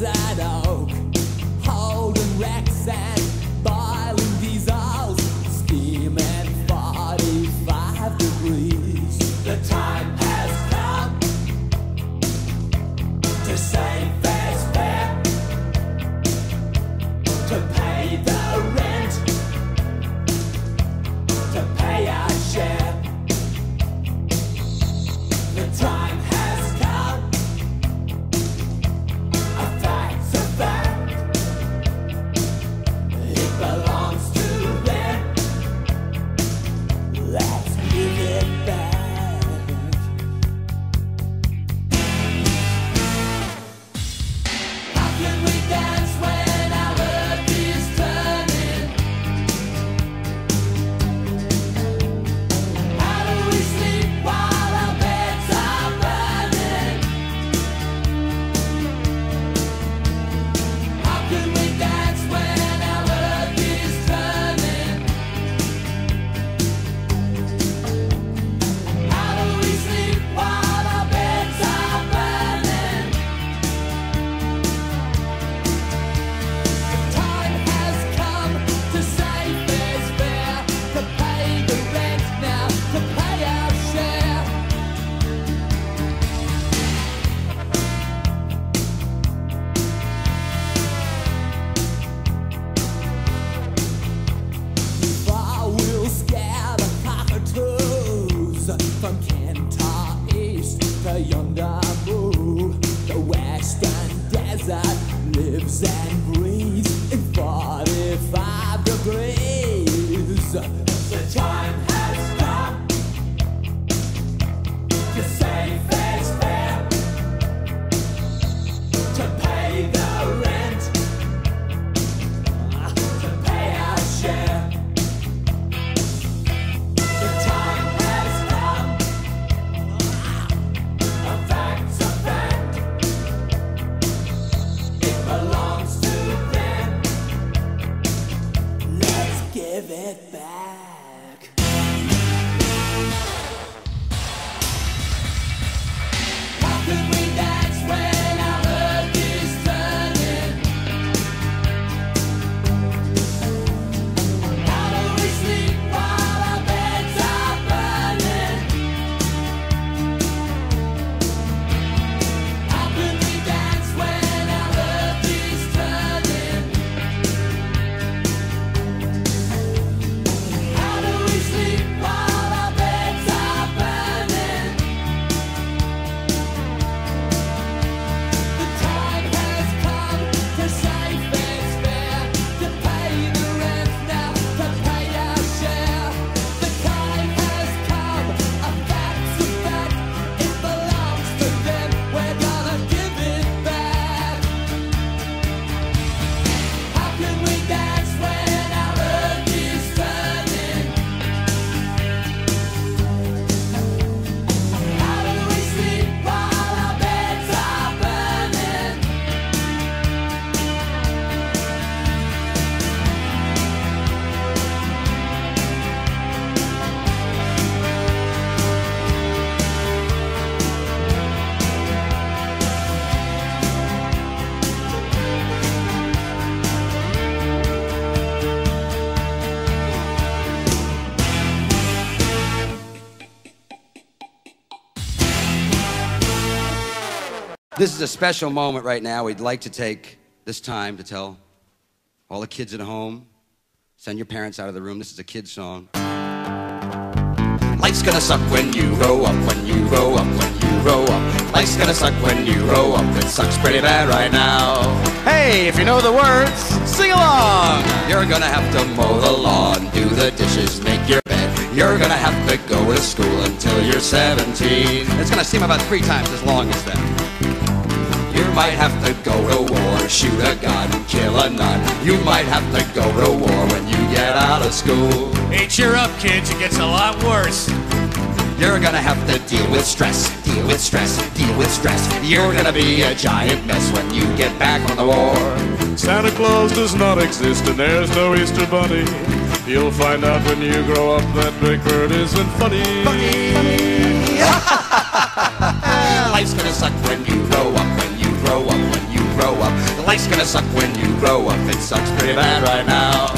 days at oak, holding wrecks and boiling diesels, steaming 45 degrees. The time has come to save fair spare, to pay the rent, to pay our share. The time has come. From Cantor East to yonder blue, the western desert lives and breathes in 45 degrees. The time has come to save fair's fair, to pay the rent, to pay our share. Give it back. How can we dance when this is a special moment right now. We'd like to take this time to tell all the kids at home, send your parents out of the room. This is a kid's song. Life's gonna suck when you grow up, when you grow up, when you grow up. Life's gonna suck when you grow up. It sucks pretty bad right now. Hey, if you know the words, sing along. You're gonna have to mow the lawn, do the dishes, make your bed. You're gonna have to go to school until you're 17. It's gonna seem about 3 times as long as that. You might have to go to war, shoot a gun, kill a nun. You might have to go to war when you get out of school. Hey, cheer up, kids, it gets a lot worse. You're gonna have to deal with stress, deal with stress, deal with stress. You're gonna be a giant mess when you get back on the war. Santa Claus does not exist and there's no Easter Bunny. You'll find out when you grow up that Big Bird isn't funny. Funny. Life's gonna suck when you grow up, when you grow up, when you grow up. Life's gonna suck when you grow up. It sucks pretty bad right now.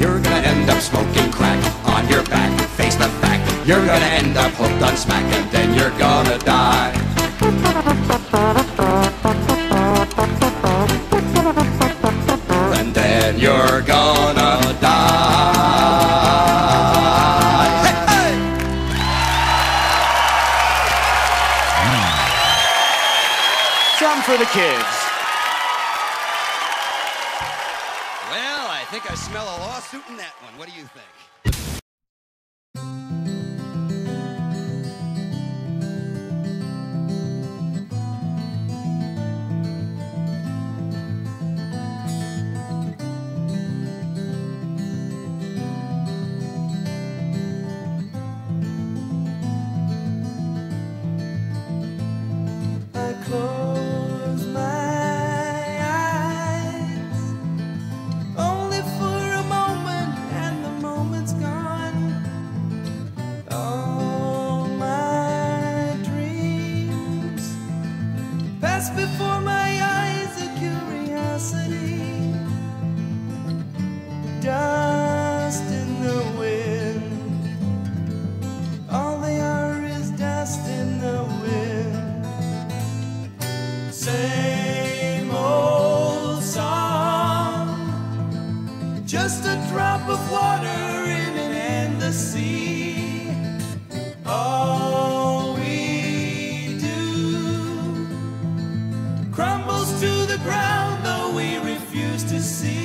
You're gonna end up smoking crack on your back. Face the fact that you're gonna end up hooked on smack, and then you're gonna die. And then you're gonna die. Hey, hey! Some for the kids. I think I smell a lawsuit in that one. What do you think? I close my eyes. Before my eyes, a curiosity, dust in the wind. All they are is dust in the wind. Same old song, just a drop of water in an endless sea. Oh. Crumbles to the ground, though we refuse to see.